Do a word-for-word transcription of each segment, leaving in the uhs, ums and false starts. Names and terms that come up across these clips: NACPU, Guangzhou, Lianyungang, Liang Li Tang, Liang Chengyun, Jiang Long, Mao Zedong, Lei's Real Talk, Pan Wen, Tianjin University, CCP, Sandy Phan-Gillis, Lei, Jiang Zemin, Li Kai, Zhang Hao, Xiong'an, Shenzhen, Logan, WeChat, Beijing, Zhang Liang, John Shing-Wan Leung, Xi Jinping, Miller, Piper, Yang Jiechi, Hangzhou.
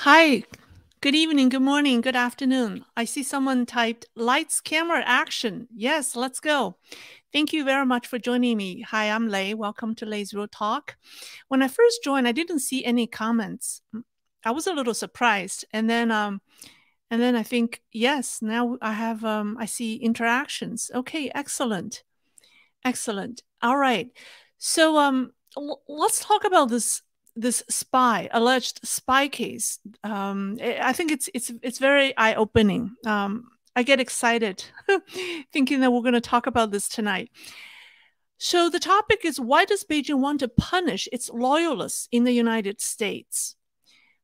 Hi, good evening, good morning, good afternoon. I see someone typed lights, camera, action. Yes, let's go. Thank you very much for joining me. Hi, I'm Lei. Welcome to Lei's Real Talk. When I first joined, I didn't see any comments. I was a little surprised. And then um, and then I think, yes, now I have, um, I see interactions. Okay, excellent. Excellent. All right. So um, let's talk about this this spy, alleged spy case. Um, I think it's it's it's very eye-opening. Um, I get excited thinking that we're going to talk about this tonight. So the topic is, why does Beijing want to punish its loyalists in the United States?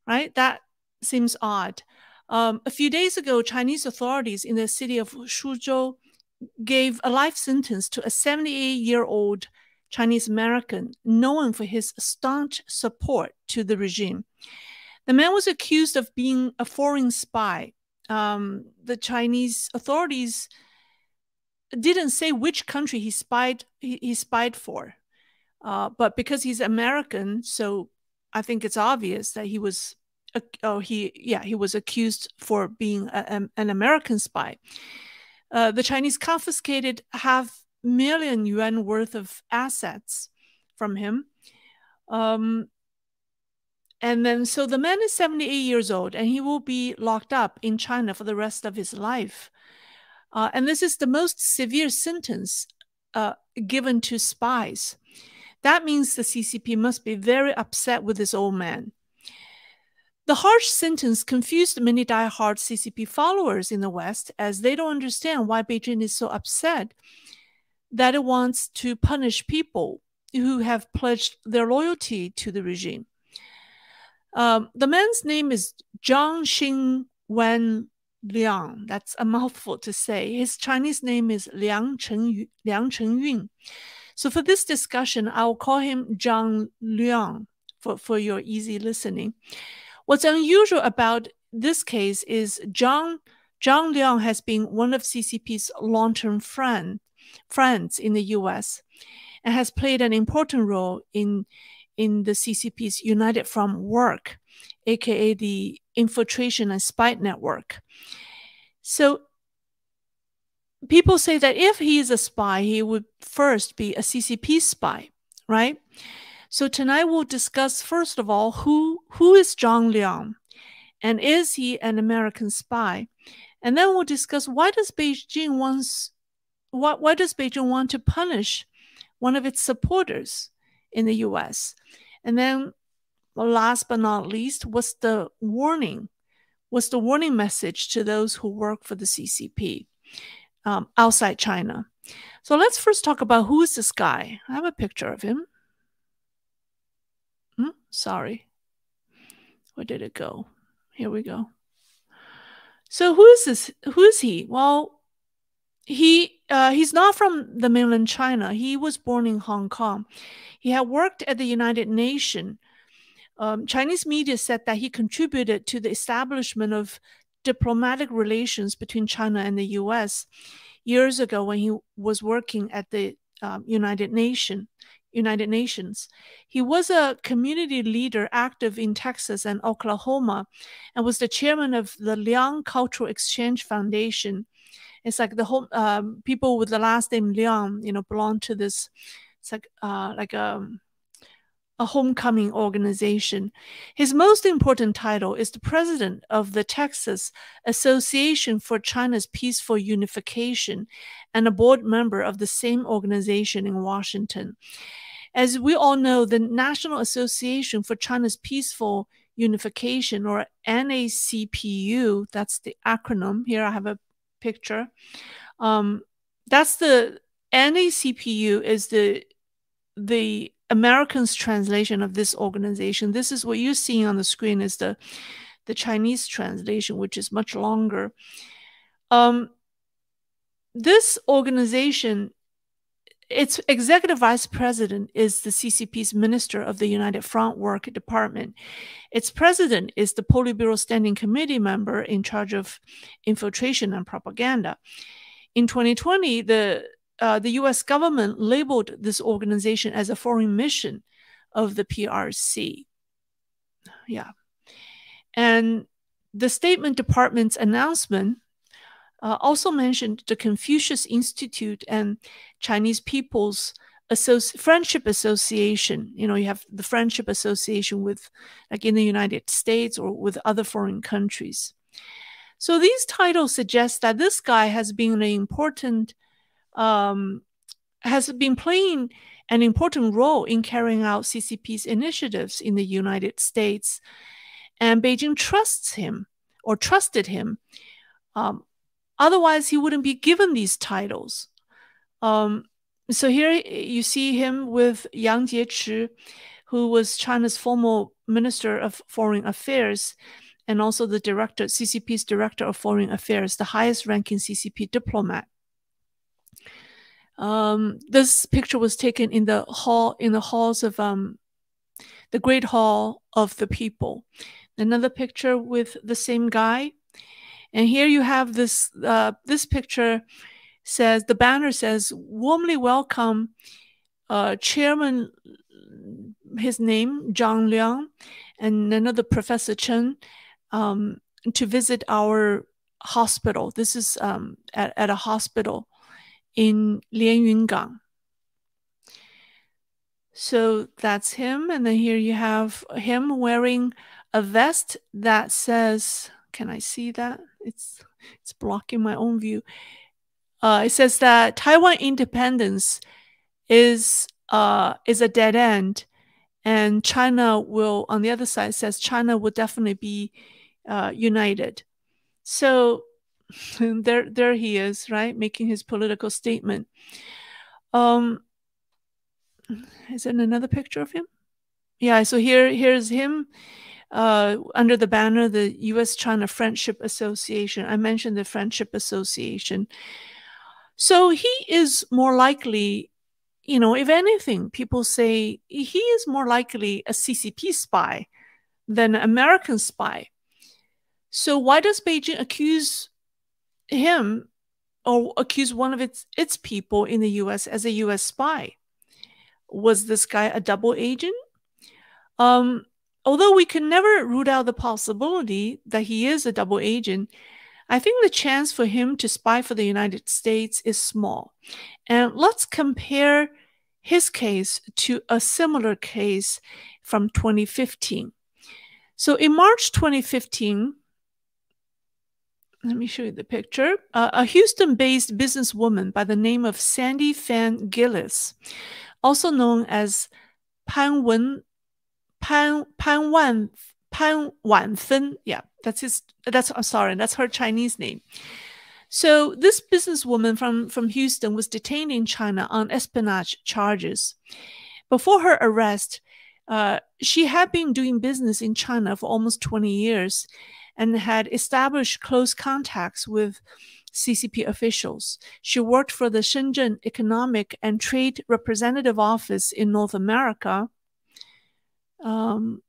Right? That seems odd. Um, a few days ago, Chinese authorities in the city of Suzhou gave a life sentence to a seventy-eight-year-old Chinese American known for his staunch support to the regime. The man was accused of being a foreign spy. Um, the Chinese authorities didn't say which country he spied he, he spied for, uh, but because he's American, so I think it's obvious that he was uh, oh he yeah he was accused for being a, a, an American spy. Uh, the Chinese confiscated half million yuan worth of assets from him. Um, and then, so the man is seventy-eight years old and he will be locked up in China for the rest of his life. Uh, and this is the most severe sentence uh, given to spies. That means the C C P must be very upset with this old man. The harsh sentence confused many die-hard C C P followers in the West, as they don't understand why Beijing is so upset that it wants to punish people who have pledged their loyalty to the regime. Um, the man's name is John Shing-Wan Leung. That's a mouthful to say. His Chinese name is Liang Cheng, Liang Chengyun. So for this discussion, I will call him Zhang Liang for, for your easy listening. What's unusual about this case is Zhang, Zhang Liang has been one of C C P's long-term friend, friends in the U S and has played an important role in, in the C C P's United Front work, a k a the infiltration and spy network. So people say that if he is a spy, he would first be a C C P spy, right? So tonight we'll discuss, first of all, who, who is Zhang Liang and is he an American spy? And then we'll discuss why does Beijing wants, why, why does Beijing want to punish one of its supporters in the U S? And then last but not least, what's the warning? What's the warning message to those who work for the C C P um, outside China? So let's first talk about who is this guy. I have a picture of him. Sorry. Where did it go? Here we go. So who is this? Who is he? Well, he uh, he's not from the mainland China. He was born in Hong Kong. He had worked at the United Nations. Um, Chinese media said that he contributed to the establishment of diplomatic relations between China and the U S years ago when he was working at the um, United Nations. United Nations. He was a community leader active in Texas and Oklahoma and was the chairman of the Liang Cultural Exchange Foundation. It's like the whole um, people with the last name Liang, you know, belong to this, it's like, uh, like a, a homecoming organization. His most important title is the president of the Texas Association for China's Peaceful Unification and a board member of the same organization in Washington. As we all know, the National Association for China's Peaceful Unification, or N A C P U, that's the acronym. Here I have a picture. Um, that's the N A C P U is the the American's translation of this organization. This is what you're seeing on the screen is the the Chinese translation, which is much longer. Um, this organization. Its executive vice president is the C C P's minister of the United Front Work Department. Its president is the Politburo Standing Committee member in charge of infiltration and propaganda. In twenty twenty, the, uh, the U S government labeled this organization as a foreign mission of the P R C. Yeah. And the State Department's announcement uh, also mentioned the Confucius Institute and Chinese People's Associ- Friendship Association. You know, you have the Friendship Association with, like in the United States or with other foreign countries. So these titles suggest that this guy has been an important, um, has been playing an important role in carrying out C C P's initiatives in the United States. And Beijing trusts him or trusted him. Um, otherwise, he wouldn't be given these titles. Um, so here you see him with Yang Jiechi, who was China's former Minister of Foreign Affairs, and also the director, C C P's Director of Foreign Affairs, the highest-ranking C C P diplomat. Um, this picture was taken in the hall, in the halls of um, the Great Hall of the People. Another picture with the same guy, and here you have this. Uh, this picture says, the banner says, "Warmly welcome, uh, Chairman." His name, Zhang Liang, and another Professor Chen. Um, to visit our hospital. This is um, at, at a hospital in Lianyungang. So that's him. And then here you have him wearing a vest that says, can I see that? It's, it's blocking my own view. Uh, it says that Taiwan independence is, uh, is a dead end. And China will, on the other side, says China will definitely be Uh, united. So there, there he is, right, making his political statement. Um, is there another picture of him? Yeah. So here, here's him uh, under the banner, the U S China Friendship Association. I mentioned the Friendship Association. So he is more likely, you know, if anything, people say he is more likely a C C P spy than an American spy. So why does Beijing accuse him or accuse one of its its people in the U S as a U S spy? Was this guy a double agent? Um, although we can never rule out the possibility that he is a double agent, I think the chance for him to spy for the United States is small. And let's compare his case to a similar case from twenty fifteen. So in March twenty fifteen, let me show you the picture. Uh, a Houston-based businesswoman by the name of Sandy Phan-Gillis, also known as Pan Wen, Pan Pan Wen, Pan Wenfen. Yeah, that's his. That's I'm sorry, that's her Chinese name. So this businesswoman from from Houston was detained in China on espionage charges. Before her arrest, uh, she had been doing business in China for almost twenty years. And had established close contacts with C C P officials. She worked for the Shenzhen Economic and Trade Representative Office in North America. Um,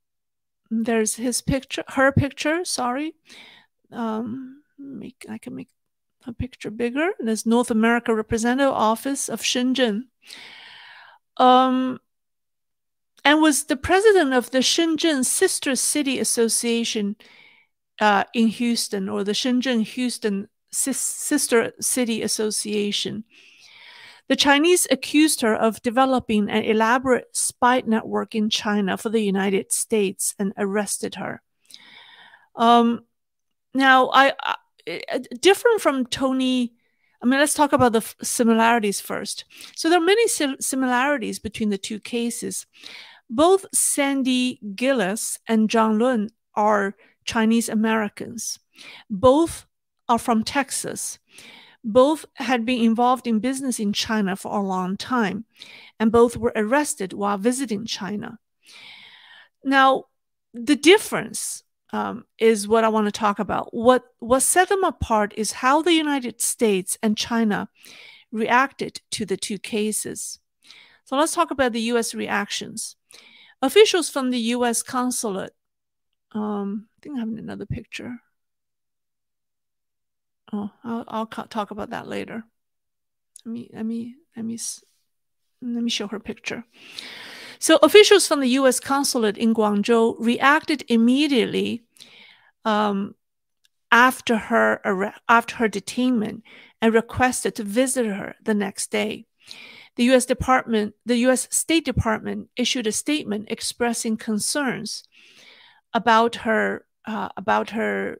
there's his picture, her picture, sorry. Um, make, I can make a picture bigger. There's North America Representative Office of Shenzhen. Um, and was the president of the Shenzhen Sister City Association Uh, in Houston, or the Shenzhen Houston Sis Sister City Association. The Chinese accused her of developing an elaborate spy network in China for the United States and arrested her. Um, now, I, I different from Tony, I mean, let's talk about the f similarities first. So there are many sim similarities between the two cases. Both Sandy Gillis and Zhang Liang are Chinese Americans. Both are from Texas. Both had been involved in business in China for a long time, and both were arrested while visiting China. Now, the difference um, is what I want to talk about. What, what set them apart is how the United States and China reacted to the two cases. So let's talk about the U S reactions. Officials from the U S consulate, Um, I think I have another picture. Oh, I'll, I'll talk about that later. Let me, let me, let me, let me show her picture. So officials from the U S consulate in Guangzhou reacted immediately um, after her after her detainment and requested to visit her the next day. The U S Department, the U S State Department issued a statement expressing concerns about her uh, about her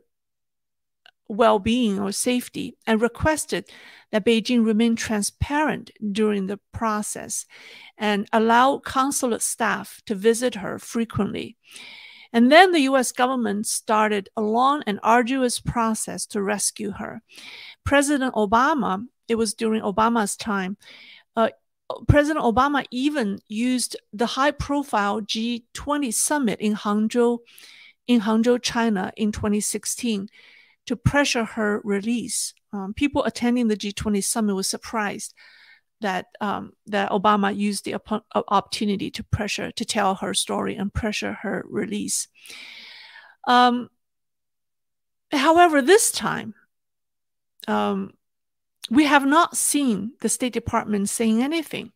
well-being or safety, and requested that Beijing remain transparent during the process and allow consulate staff to visit her frequently. And then the U S government started a long and arduous process to rescue her. President Obama, it was during Obama's time, uh, President Obama even used the high-profile G twenty summit in Hangzhou, in Hangzhou, China in twenty sixteen to pressure her release. Um, people attending the G twenty summit were surprised that um, that Obama used the op opportunity to pressure, to tell her story and pressure her release. Um, however, this time, um, we have not seen the State Department saying anything.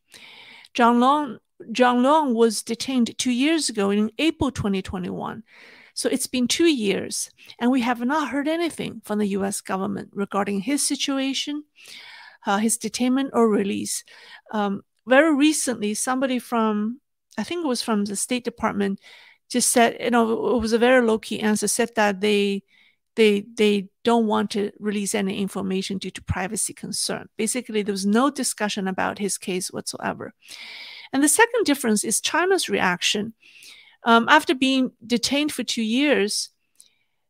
Jiang Long, Jiang Long was detained two years ago in April twenty twenty-one. So it's been two years, and we have not heard anything from the U S government regarding his situation, uh, his detainment or release. Um, very recently, somebody from, I think it was from the State Department, just said, you know, it was a very low-key answer, said that they, they, they don't want to release any information due to privacy concern. Basically, there was no discussion about his case whatsoever. And the second difference is China's reaction. Um, after being detained for two years,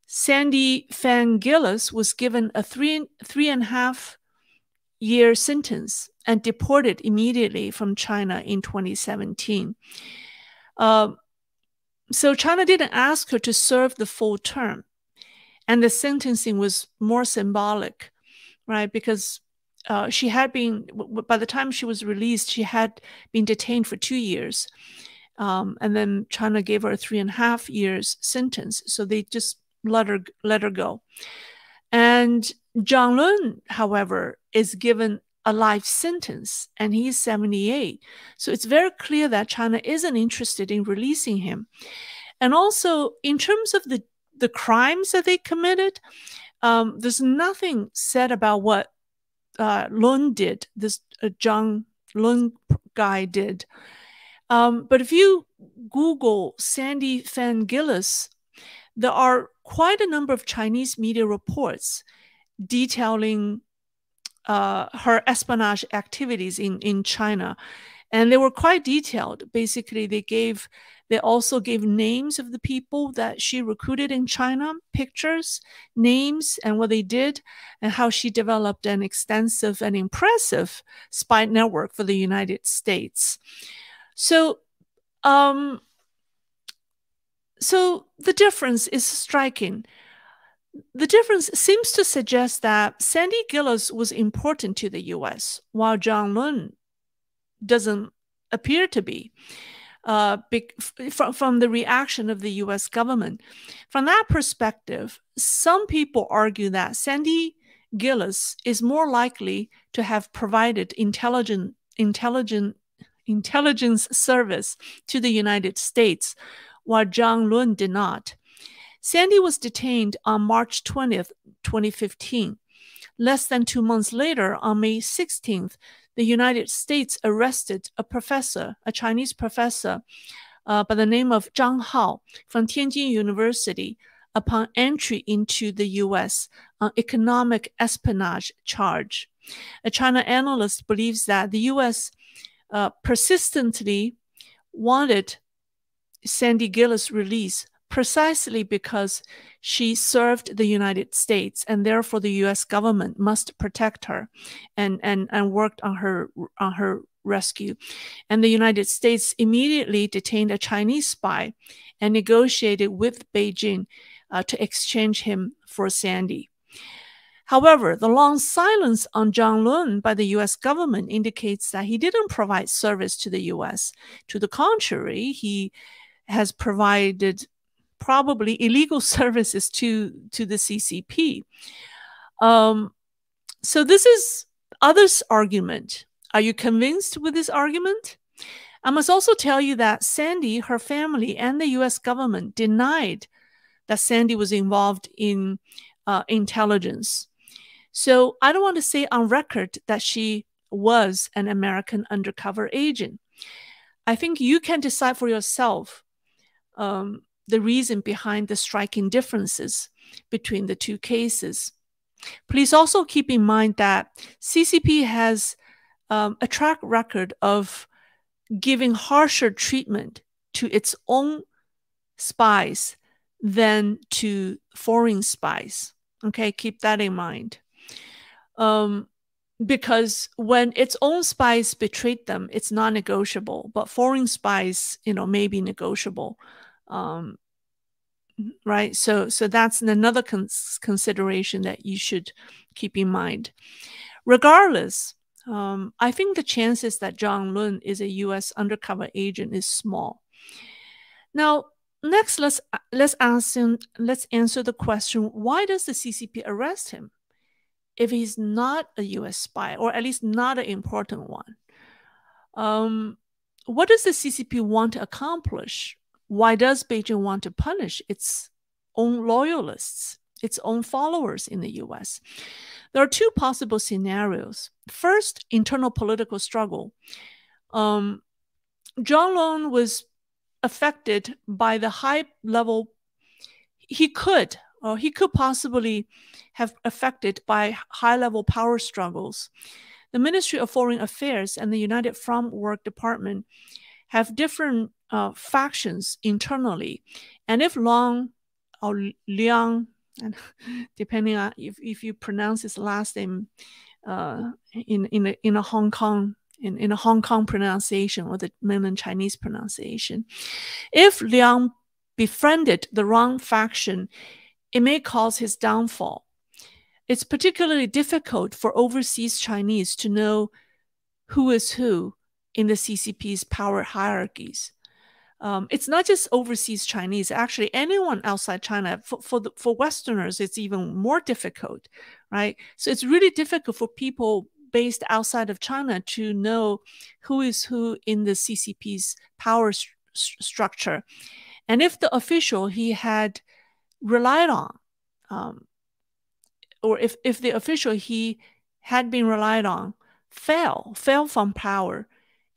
Sandy Phan-Gillis was given a three, three and a half year sentence and deported immediately from China in twenty seventeen. Uh, so China didn't ask her to serve the full term. And the sentencing was more symbolic, right? Because uh, she had been, by the time she was released, she had been detained for two years. Um, and then China gave her a three and a half years sentence. So they just let her, let her go. And Zhang Liang, however, is given a life sentence, and he's seventy-eight. So it's very clear that China isn't interested in releasing him. And also, in terms of the, the crimes that they committed, um, there's nothing said about what uh, Liang did, this uh, Zhang Liang guy did. Um, but if you Google Sandy Phan-Gillis, there are quite a number of Chinese media reports detailing uh, her espionage activities in, in China. And they were quite detailed. Basically, they gave, they also gave names of the people that she recruited in China, pictures, names, and what they did, and how she developed an extensive and impressive spy network for the United States. So, um, so the difference is striking. The difference seems to suggest that Sandy Gillis was important to the U S, while Zhang Liang doesn't appear to be, uh, big, from, from the reaction of the U S government. From that perspective, some people argue that Sandy Gillis is more likely to have provided intelligent, intelligent intelligence service to the United States, while Zhang Liang did not. Sandy was detained on March twentieth, twenty fifteen. Less than two months later, on May sixteenth, the United States arrested a professor, a Chinese professor uh, by the name of Zhang Hao from Tianjin University upon entry into the U S on economic espionage charge. A China analyst believes that the U S Uh, persistently wanted Sandy Gillis' release precisely because she served the United States, and therefore the U S government must protect her and, and, and worked on her, on her rescue. And the United States immediately detained a Chinese spy and negotiated with Beijing uh, to exchange him for Sandy. However, the long silence on Zhang Liang by the U S government indicates that he didn't provide service to the U S. To the contrary, he has provided probably illegal services to, to the C C P. Um, so this is others' argument. Are you convinced with this argument? I must also tell you that Sandy, her family, and the U S government denied that Sandy was involved in uh, intelligence. So I don't want to say on record that she was an American undercover agent. I think you can decide for yourself um, the reason behind the striking differences between the two cases. Please also keep in mind that C C P has um, a track record of giving harsher treatment to its own spies than to foreign spies. Okay, keep that in mind. Um, because when its own spies betrayed them, it's non-negotiable. But foreign spies, you know, may be negotiable. Um, right? So, so that's another cons consideration that you should keep in mind. Regardless, um, I think the chances that Zhang Liang is a U S undercover agent is small. Now, next, let's let's answer let's answer the question: why does the C C P arrest him if he's not a U S spy, or at least not an important one? Um, what does the C C P want to accomplish? Why does Beijing want to punish its own loyalists, its own followers in the U S? There are two possible scenarios. First, internal political struggle. Um, Zhang Liang was affected by the high level, he could, or he could possibly have affected by high level power struggles. The Ministry of Foreign Affairs and the United Front Work Department have different uh, factions internally. And if Long or Liang, and depending on if, if you pronounce his last name uh, in, in, a, in a Hong Kong, In, in a Hong Kong pronunciation or the mainland Chinese pronunciation. If Liang befriended the wrong faction, it may cause his downfall. It's particularly difficult for overseas Chinese to know who is who in the C C P's power hierarchies. Um, it's not just overseas Chinese, actually anyone outside China. For, for, the, for Westerners, it's even more difficult, right? So it's really difficult for people based outside of China to know who is who in the C C P's power st structure. And if the official he had relied on, um, or if, if the official he had been relied on fell, fell from power,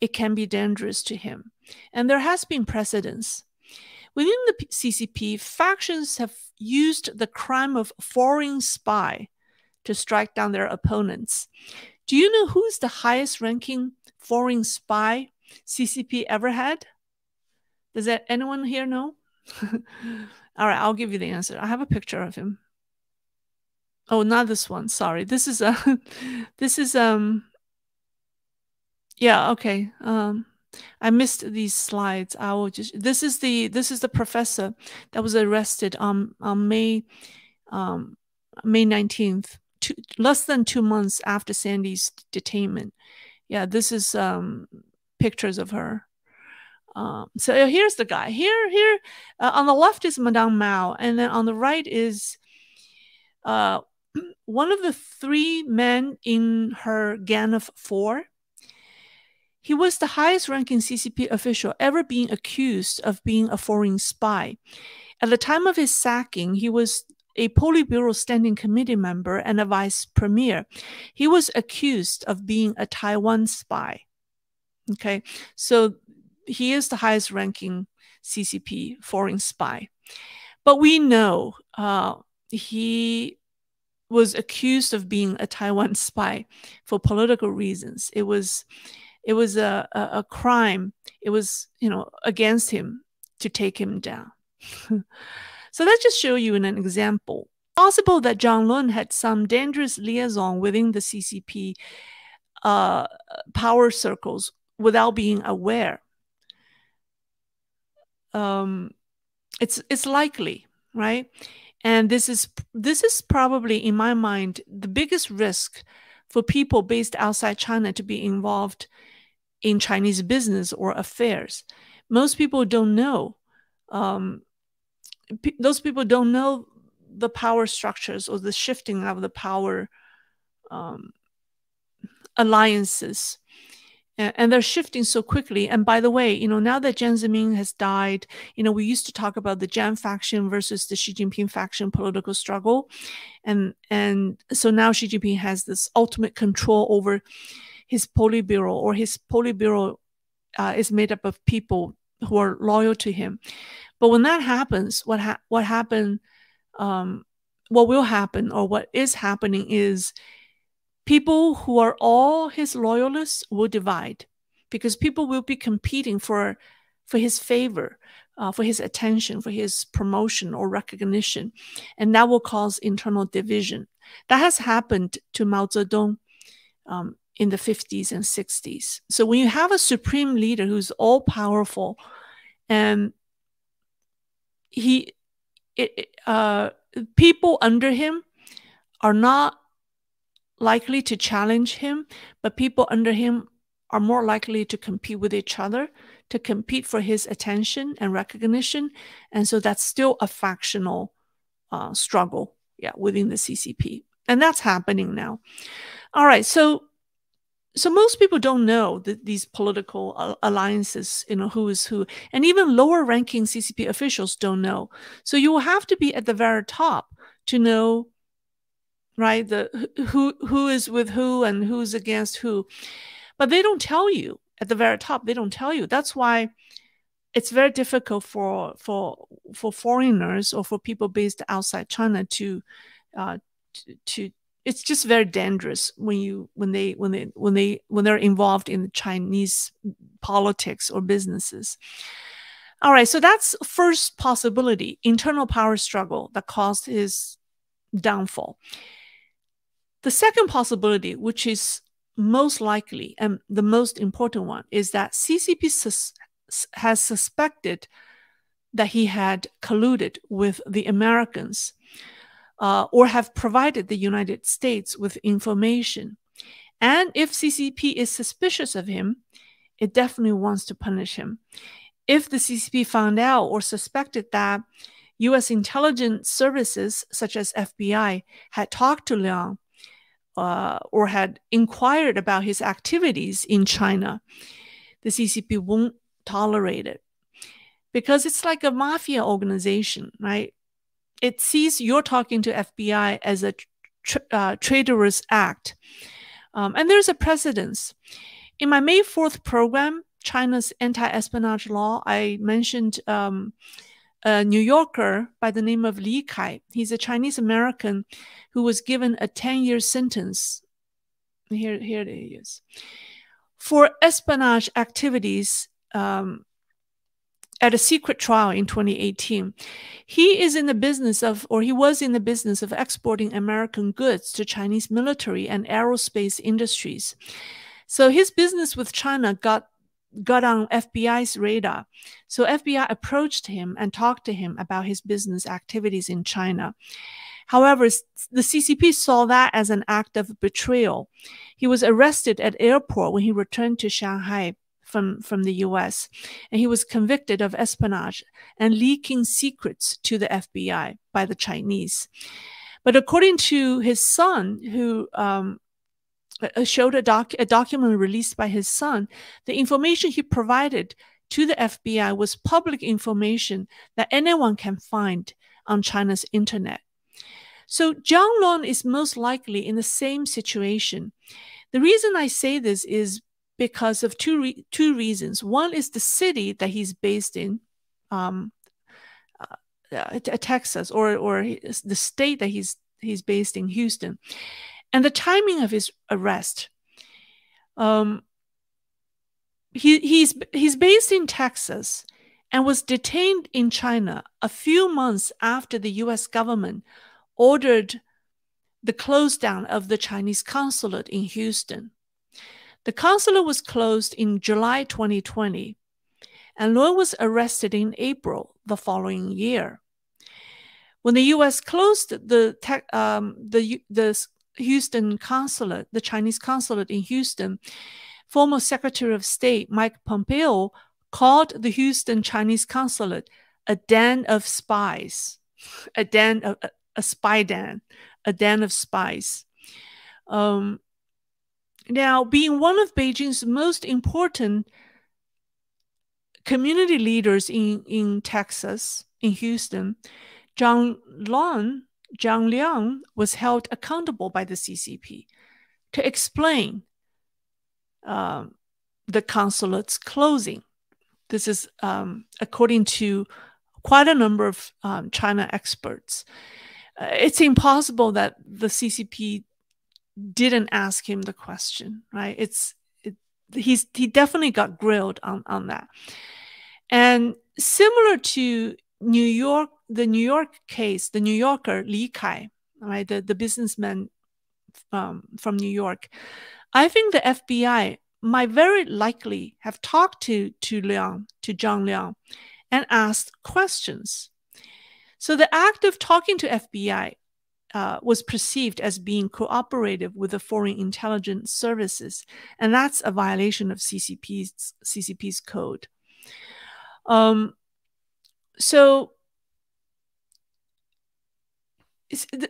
it can be dangerous to him. And there has been precedence. Within the C C P, factions have used the crime of foreign spy to strike down their opponents. Do you know who's the highest ranking foreign spy C C P ever had? Does that anyone here know? All right, I'll give you the answer. I have a picture of him. Oh, not this one. Sorry. This is a this is um yeah, okay. Um I missed these slides. I will just this is the this is the professor that was arrested on on May um May nineteenth. Two, less than two months after Sandy's detainment. Yeah, this is um, pictures of her. Um, so here's the guy. Here, here uh, on the left is Madame Mao, and then on the right is uh, one of the three men in her gang of four. He was the highest-ranking C C P official ever being accused of being a foreign spy. At the time of his sacking, he was a Politburo Standing Committee member and a vice premier. He was accused of being a Taiwan spy. Okay, so he is the highest ranking C C P foreign spy. But we know uh, he was accused of being a Taiwan spy for political reasons. It was, it was a, a, a crime. It was, you know, against him to take him down. So let's just show you in an example. Possible that Zhang Liang had some dangerous liaison within the C C P uh, power circles without being aware. Um, it's it's likely, right? And this is this is probably, in my mind, the biggest risk for people based outside China to be involved in Chinese business or affairs. Most people don't know. Um, Those people don't know the power structures or the shifting of the power um, alliances And they're shifting so quickly. And by the way, you know, now that Jiang Zemin has died, you know, we used to talk about the Jiang faction versus the Xi Jinping faction political struggle. And, and so now Xi Jinping has this ultimate control over his Politburo, or his Politburo uh, is made up of people who are loyal to him. But when that happens, what, ha what happened, um, what will happen or what is happening is people who are all his loyalists will divide, because people will be competing for, for his favor, uh, for his attention, for his promotion or recognition. And that will cause internal division. That has happened to Mao Zedong um, in the fifties and sixties. So when you have a supreme leader who's all powerful, and he, it, uh, people under him are not likely to challenge him, but people under him are more likely to compete with each other, to compete for his attention and recognition. And so that's still a factional uh, struggle yeah, within the C C P. And that's happening now. All right, so so most people don't know that these political alliances, you know, who is who, and even lower ranking C C P officials don't know. So you will have to be at the very top to know, right, the who who is with who and who's against who. But they don't tell you at the very top. They don't tell you. That's why it's very difficult for for for foreigners or for people based outside China to uh to, to it's just very dangerous when you when they when they when they when they're involved in Chinese politics or businesses. All right, so that's first possibility, internal power struggle that caused his downfall. The second possibility, which is most likely and the most important one, is that C C P sus has suspected that he had colluded with the Americans uh, or have provided the United States with information. And if C C P is suspicious of him, it definitely wants to punish him. If the C C P found out or suspected that U S intelligence services, such as F B I, had talked to Liang uh, or had inquired about his activities in China, the C C P won't tolerate it, because it's like a mafia organization, right? It sees you're talking to F B I as a tra uh, traitorous act. Um, and there's a precedence. In my May fourth program, China's anti-espionage law, I mentioned um, a New Yorker by the name of Li Kai. He's a Chinese-American who was given a ten-year sentence. Here, here he is. For espionage activities um, at a secret trial in twenty eighteen. He is in the business of, or he was in the business of exporting American goods to Chinese military and aerospace industries. So his business with China got got on F B I's radar. So F B I approached him and talked to him about his business activities in China. However, the C C P saw that as an act of betrayal. He was arrested at airport when he returned to Shanghai from, from the U S, and he was convicted of espionage and leaking secrets to the F B I by the Chinese. But according to his son, who um, showed a, doc, a document released by his son, the information he provided to the F B I was public information that anyone can find on China's internet. So Jiang Long is most likely in the same situation. The reason I say this is because of two, re two reasons. One is the city that he's based in, um, uh, Texas, or, or the state that he's, he's based in, Houston, and the timing of his arrest. Um, he, he's, he's based in Texas and was detained in China a few months after the U S government ordered the close down of the Chinese consulate in Houston. The consulate was closed in July twenty twenty, and Leung was arrested in April the following year. When the U S closed the, um, the, the Houston consulate, the Chinese consulate in Houston, former Secretary of State Mike Pompeo called the Houston Chinese consulate a den of spies, a den of, a spy den, a den of spies. Um, Now, being one of Beijing's most important community leaders in, in Texas, in Houston, Zhang Long, Zhang Liang was held accountable by the C C P to explain um, the consulate's closing. This is um, according to quite a number of um, China experts. Uh, it's impossible that the C C P didn't ask him the question, right? It's it, he's he definitely got grilled on on that. And similar to New York, the New York case, the New Yorker Li Kai, right, the the businessman um, from New York, I think the F B I might very likely have talked to to Liang, to Zhang Liang, and asked questions. So the act of talking to F B I Uh, was perceived as being cooperative with the foreign intelligence services, and that's a violation of C C P's C C P's code. Um, so it's, the,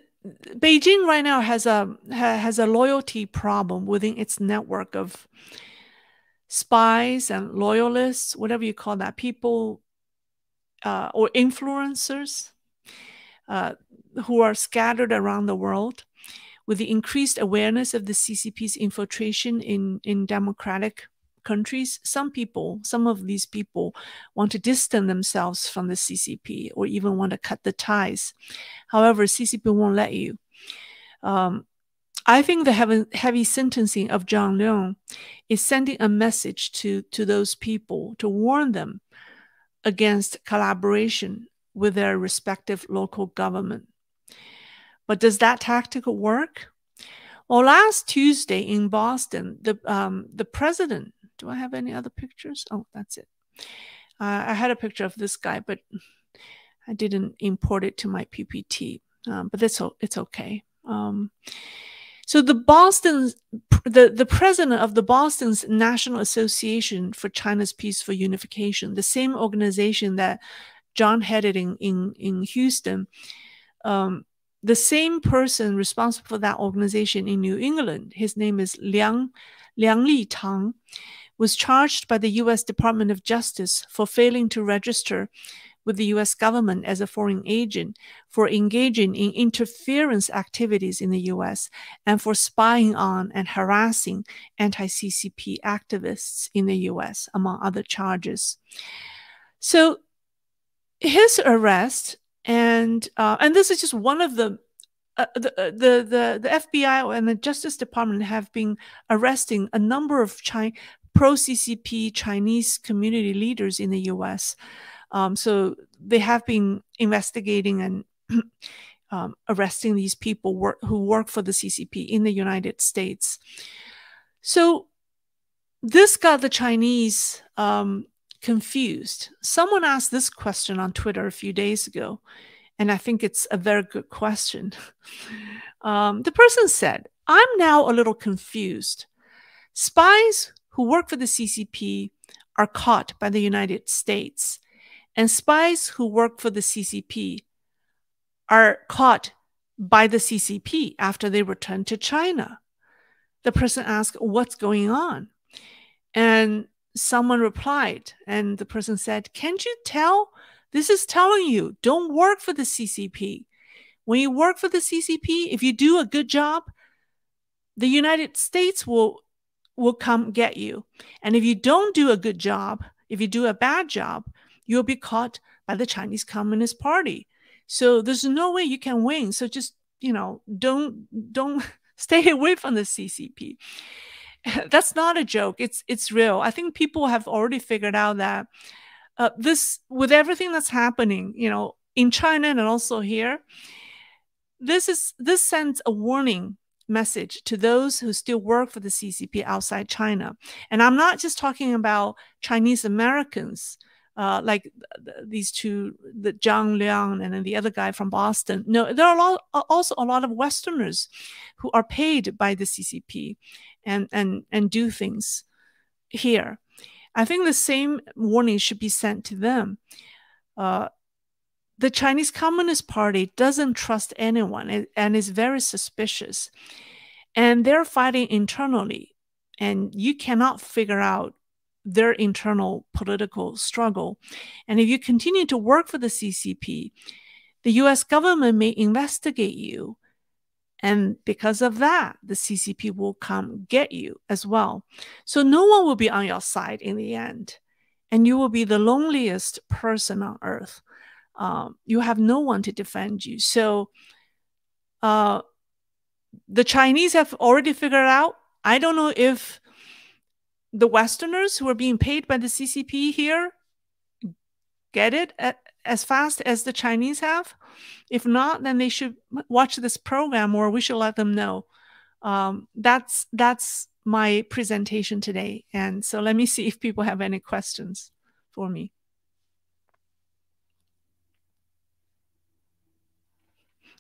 Beijing right now has a ha, has a loyalty problem within its network of spies and loyalists, whatever you call that, people uh, or influencers. Uh, who are scattered around the world. With the increased awareness of the C C P's infiltration in, in democratic countries, some people, some of these people want to distance themselves from the C C P or even want to cut the ties. However, C C P won't let you. Um, I think the heavy, heavy sentencing of Zhang Liang is sending a message to, to those people to warn them against collaboration with their respective local government. But does that tactical work? Well, last Tuesday in Boston, the um, the president, do I have any other pictures? Oh, that's it. Uh, I had a picture of this guy, but I didn't import it to my P P T, um, but that's, it's okay. Um, so the Boston's, the, the president of the Boston's National Association for China's Peaceful Unification, the same organization that John headed in, in, in Houston, um, the same person responsible for that organization in New England, his name is Liang, Liang Li Tang, was charged by the U S Department of Justice for failing to register with the U S government as a foreign agent, for engaging in interference activities in the U S, and for spying on and harassing anti-C C P activists in the U S, among other charges. So his arrest, and uh, and this is just one of the, uh, the the the the F B I and the Justice Department have been arresting a number of Chi pro-C C P Chinese community leaders in the U S. Um, so they have been investigating and um, arresting these people work, who work for the C C P in the United States. So this got the Chinese Um, confused. Someone asked this question on Twitter a few days ago, and I think it's a very good question. Um, the person said, "I'm now a little confused. Spies who work for the C C P are caught by the United States, and spies who work for the C C P are caught by the C C P after they return to China." The person asked, "What's going on?" And someone replied, and the person said, "Can't you tell? This is telling you, don't work for the C C P. When you work for the C C P, if you do a good job, the United States will, will come get you. And if you don't do a good job, if you do a bad job, you'll be caught by the Chinese Communist Party. So there's no way you can win. So just, you know, don't, don't stay away from the C C P." That's not a joke. It's it's real. I think people have already figured out that uh, this, with everything that's happening, you know, in China and also here, this is this sends a warning message to those who still work for the C C P outside China. And I'm not just talking about Chinese Americans uh, like th these two, the Zhang Liang and then the other guy from Boston. No, there are a lot, also a lot of Westerners who are paid by the C C P and and and do things here. I think the same warning should be sent to them. Uh, the Chinese Communist Party doesn't trust anyone and, and is very suspicious, and they're fighting internally and you cannot figure out their internal political struggle. And if you continue to work for the C C P, the U S government may investigate you. And because of that, the C C P will come get you as well. So no one will be on your side in the end. And you will be the loneliest person on earth. Um, you have no one to defend you. So uh, the Chinese have already figured out. I don't know if the Westerners who are being paid by the C C P here get it at, as fast as the Chinese have. If not, then they should watch this program, or we should let them know. Um, that's, that's my presentation today. And so let me see if people have any questions for me.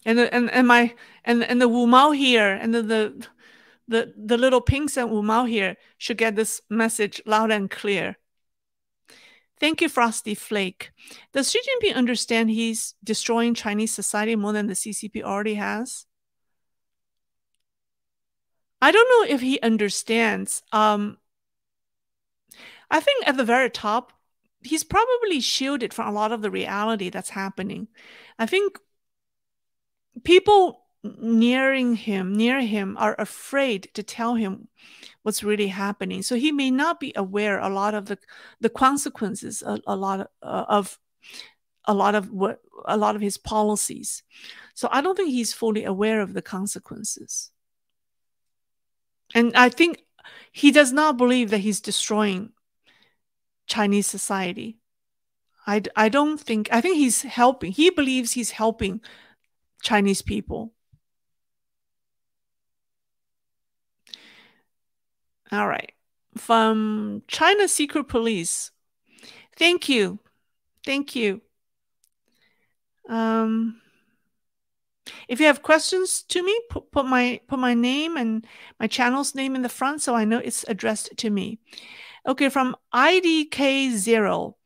And, and, and, my, and, and the Wu Mao here, and the... the The, the little pinks and Wu Mao here should get this message loud and clear. Thank you, Frosty Flake. Does Xi Jinping understand he's destroying Chinese society more than the C C P already has? I don't know if he understands. Um, I think at the very top, he's probably shielded from a lot of the reality that's happening. I think people... nearing him, near him, are afraid to tell him what's really happening. So he may not be aware a lot of the the consequences, a, a lot of, uh, of a lot of what a lot of his policies. So I don't think he's fully aware of the consequences. And I think he does not believe that he's destroying Chinese society. I I don't think. I think he's helping. He believes he's helping Chinese people. All right. From China Secret Police. Thank you. Thank you. Um, if you have questions to me, put, put my put my name and my channel's name in the front so I know it's addressed to me. Okay, from I D K zero.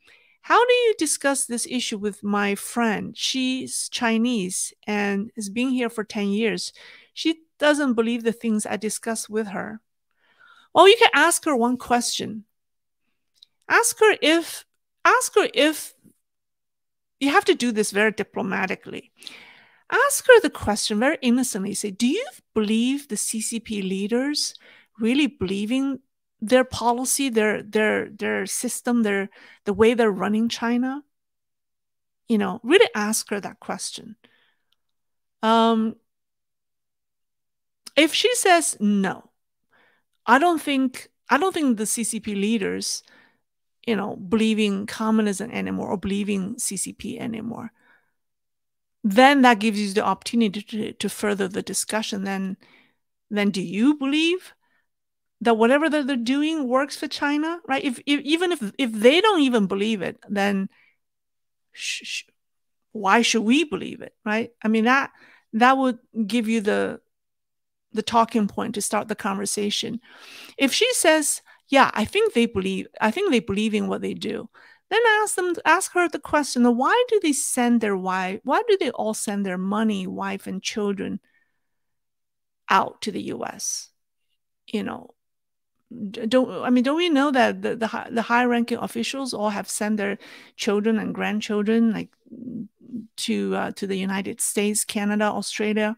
How do you discuss this issue with my friend? She's Chinese and has been here for ten years. She doesn't believe the things I discuss with her. Well, you can ask her one question. Ask her if, ask her if, you have to do this very diplomatically. Ask her the question very innocently. Say, do you believe the C C P leaders really believing their policy, their, their, their system, their, the way they're running China? You know, really ask her that question. Um, if she says no, I don't think I don't think the C C P leaders, you know, believing communism anymore or believing C C P anymore, then that gives you the opportunity to, to further the discussion. Then, then do you believe that whatever that they're doing works for China, right? If, if even if if they don't even believe it, then sh sh why should we believe it, right? I mean, that that would give you the the talking point to start the conversation. If she says, yeah, I think they believe, I think they believe in what they do, then ask them, ask her the question, why do they send their wife, why do they all send their money, wife and children out to the U S? You know, don't, I mean, don't we know that the, the, the high-ranking officials all have sent their children and grandchildren like to, uh, to the United States, Canada, Australia,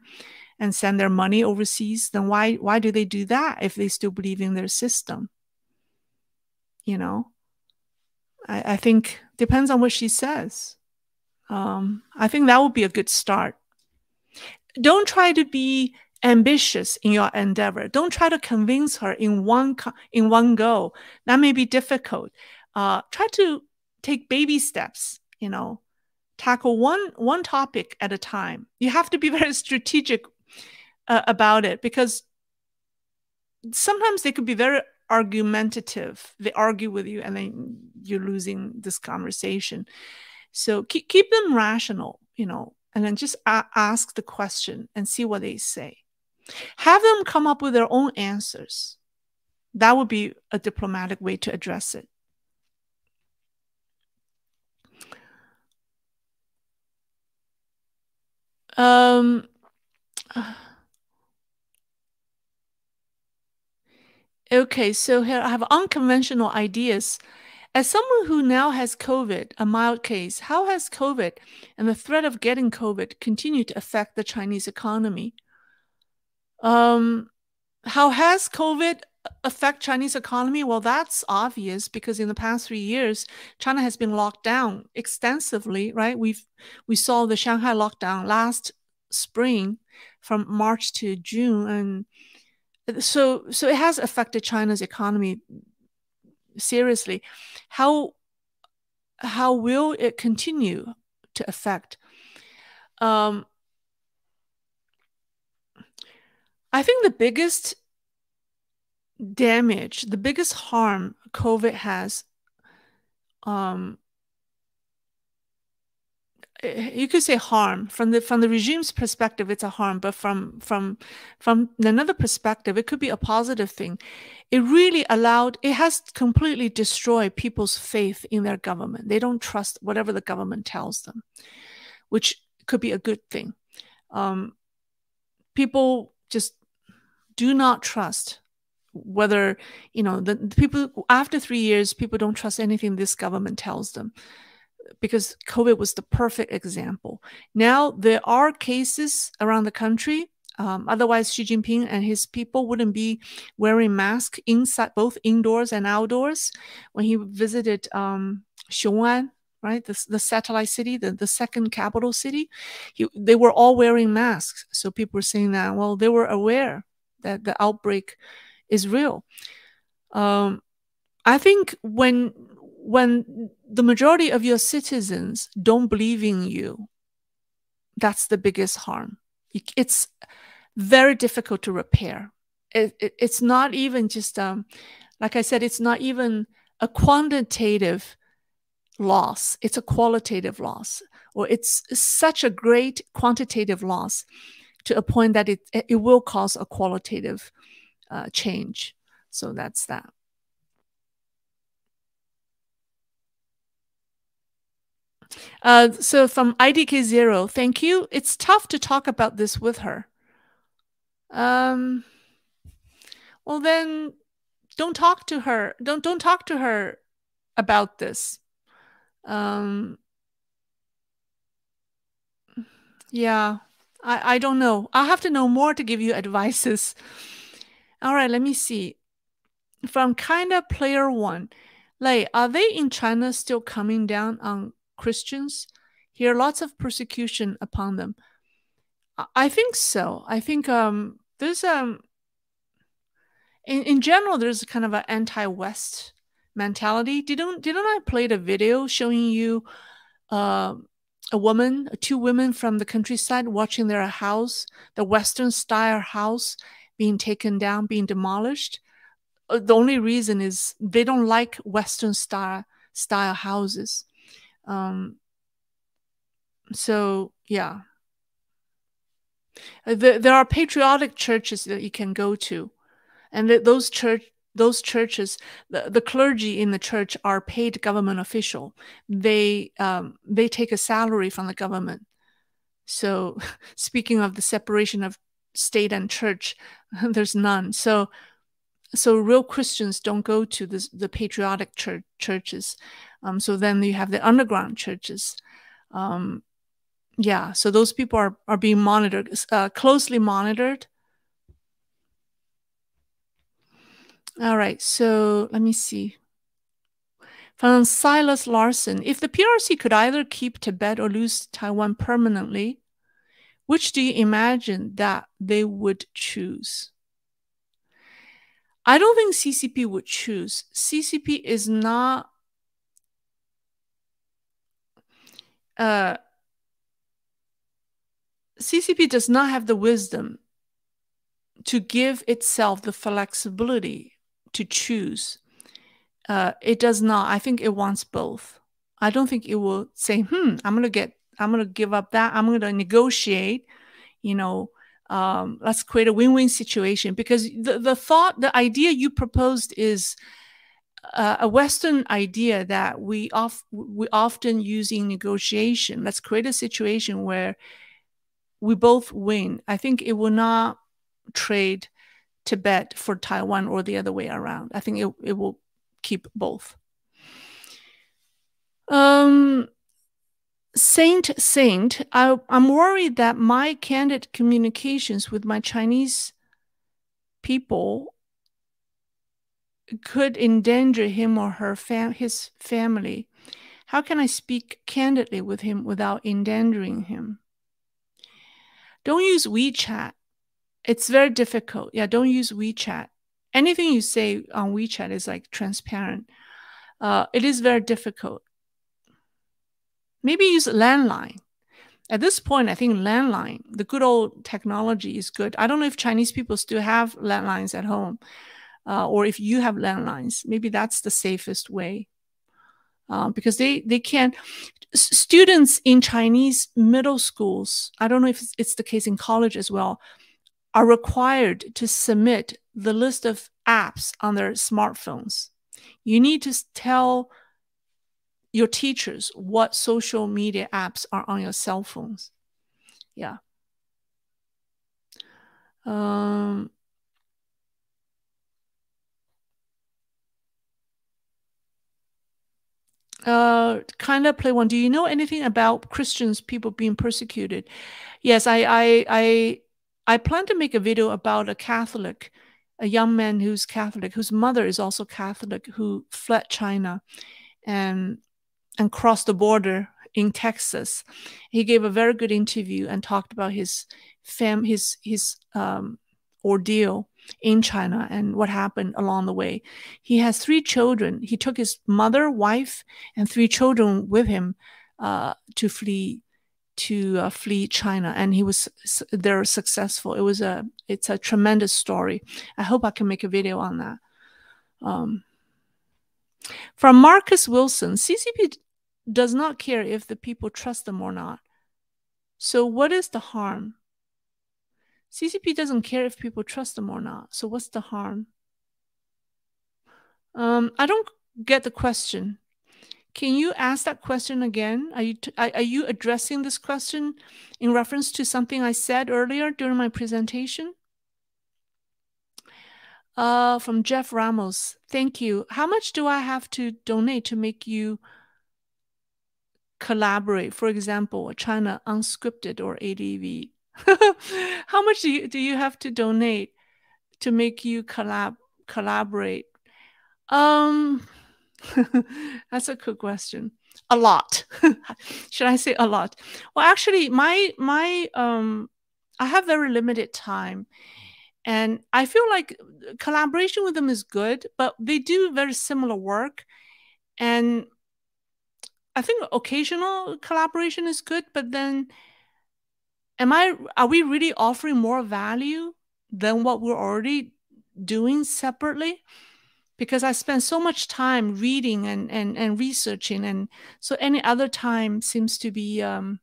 and send their money overseas? Then why why do they do that if they still believe in their system? You know, I, I think depends on what she says. Um, I think that would be a good start. Don't try to be ambitious in your endeavor. Don't try to convince her in one in one go. That may be difficult. Uh, try to take baby steps. You know, tackle one one topic at a time. You have to be very strategic Uh, about it, because sometimes they could be very argumentative. They argue with you and then you're losing this conversation. So keep, keep them rational, you know, and then just a ask the question and see what they say. Have them come up with their own answers. That would be a diplomatic way to address it. Um... Uh, Okay, so here I have unconventional ideas. As someone who now has COVID, a mild case, how has COVID and the threat of getting COVID continued to affect the Chinese economy? Um, how has COVID affect Chinese economy? Well, that's obvious because in the past three years, China has been locked down extensively, right? We've we saw the Shanghai lockdown last spring from March to June, and so so it has affected China's economy seriously. How how will it continue to affect? Um, I think the biggest damage, the biggest harm COVID has, um, you could say harm from the from the regime's perspective, it's a harm, but from from from another perspective, it could be a positive thing. It really allowed, it has completely destroyed people's faith in their government. They don't trust whatever the government tells them, which could be a good thing. Um, people just do not trust whether, you know, the, the people after three years, people don't trust anything this government tells them, because COVID was the perfect example. Now there are cases around the country. Um, otherwise, Xi Jinping and his people wouldn't be wearing masks inside, both indoors and outdoors. When he visited um, Xiong'an, right, the, the satellite city, the, the second capital city, he, they were all wearing masks. So people were saying that, well, they were aware that the outbreak is real. Um, I think when... When the majority of your citizens don't believe in you, that's the biggest harm. It's very difficult to repair. It, it, it's not even just, um, like I said, it's not even a quantitative loss. It's a qualitative loss, or it's such a great quantitative loss to a point that it, it will cause a qualitative uh, change. So that's that. Uh, so from I D K zero, thank you. It's tough to talk about this with her. Um, well, then don't talk to her. Don't don't talk to her about this. Um, yeah, I, I don't know. I'll have to know more to give you advices. All right, let me see. From Kinda Player One, Lei, are they in China still coming down on Christians? Hear lots of persecution upon them. I think so. I think um, there's um, in in general there's kind of an anti-West mentality. Didn't didn't I played a video showing you uh, a woman, two women from the countryside watching their house, the Western-style house, being taken down, being demolished? The only reason is they don't like Western-style style houses. Um, so, yeah, there, there are patriotic churches that you can go to, and th those church, those churches, the, the clergy in the church are paid government official. They, um, they take a salary from the government. So speaking of the separation of state and church, there's none. So, so real Christians don't go to this, the patriotic church, churches. Um, so then you have the underground churches. Um, yeah, so those people are, are being monitored, uh, closely monitored. All right, so let me see. From Silas Larson, if the P R C could either keep Tibet or lose Taiwan permanently, which do you imagine that they would choose? I don't think C C P would choose. C C P is not... Uh, C C P does not have the wisdom to give itself the flexibility to choose. Uh, it does not. I think it wants both. I don't think it will say, hmm, I'm going to get, I'm going to give up that. I'm going to negotiate, you know, um, let's create a win-win situation. Because the, the thought, the idea you proposed is Uh, a Western idea that we of, we often use in negotiation. Let's create a situation where we both win. I think it will not trade Tibet for Taiwan or the other way around. I think it, it will keep both. Um, Saint Saint, I, I'm worried that my candid communications with my Chinese people could endanger him or her fam his family. How can I speak candidly with him without endangering him? Don't use WeChat. It's very difficult. Yeah, don't use WeChat. Anything you say on WeChat is like transparent. Uh, it is very difficult. Maybe use landline. At this point, I think landline, the good old technology is good. I don't know if Chinese people still have landlines at home uh, or if you have landlines. Maybe that's the safest way uh, because they, they can't. Students in Chinese middle schools, I don't know if it's the case in college as well, are required to submit the list of apps on their smartphones. You need to tell your teachers what social media apps are on your cell phones. Yeah. Um, uh, kind of play one. Do you know anything about Christians, people being persecuted? Yes, I, I, I, I plan to make a video about a Catholic, a young man who's Catholic, whose mother is also Catholic, who fled China and and crossed the border in Texas. He gave a very good interview and talked about his fam his his um, ordeal in China and what happened along the way. He has three children. He took his mother, wife, and three children with him uh, to flee to uh, flee China, and he was they're successful. It was a it's a tremendous story. I hope I can make a video on that. Um, from Marcus Wilson, C C P does not care if the people trust them or not. So what is the harm? C C P doesn't care if people trust them or not. So what's the harm? Um, I don't get the question. Can you ask that question again? Are you, t are you addressing this question in reference to something I said earlier during my presentation? Uh, from Jeff Ramos, thank you. How much do I have to donate to make you collaborate? For example, China Unscripted or A D V. How much do you, do you have to donate to make you collab collaborate? Um, that's a good question. A lot. Should I say a lot? Well, actually, my my um, I have very limited time. And I feel like collaboration with them is good, but they do very similar work. And I think occasional collaboration is good, but then am I, are we really offering more value than what we're already doing separately? Because I spend so much time reading and, and, and researching. And so any other time seems to be um,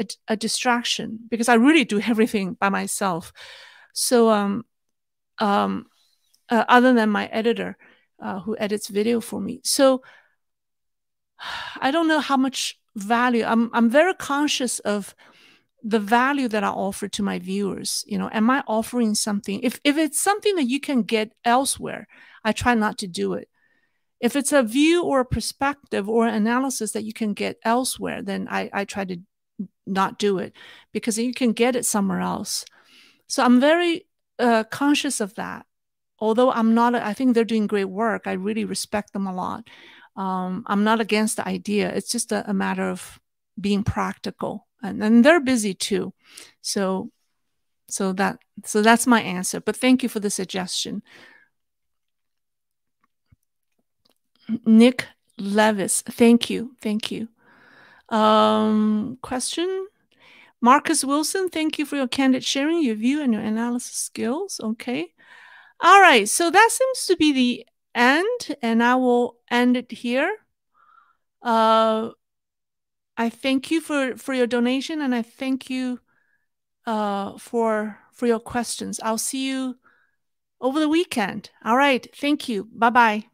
a, a distraction because I really do everything by myself. So um, um, uh, other than my editor uh, who edits video for me. So I don't know how much value. I'm, I'm very conscious of the value that I offer to my viewers. You know, am I offering something? If, if it's something that you can get elsewhere, I try not to do it. If it's a view or a perspective or analysis that you can get elsewhere, then I, I try to not do it because you can get it somewhere else. So I'm very uh, conscious of that. Although I'm not, I think they're doing great work. I really respect them a lot. Um, I'm not against the idea. It's just a, a matter of being practical, and, and they're busy too. So, so that, so that's my answer. But thank you for the suggestion. Nick Levis, thank you, thank you. Um, question. Marcus Wilson, thank you for your candid sharing, your view, and your analysis skills. Okay. All right. So that seems to be the end, and I will end it here. Uh, I thank you for, for your donation, and I thank you uh, for, for your questions. I'll see you over the weekend. All right. Thank you. Bye-bye.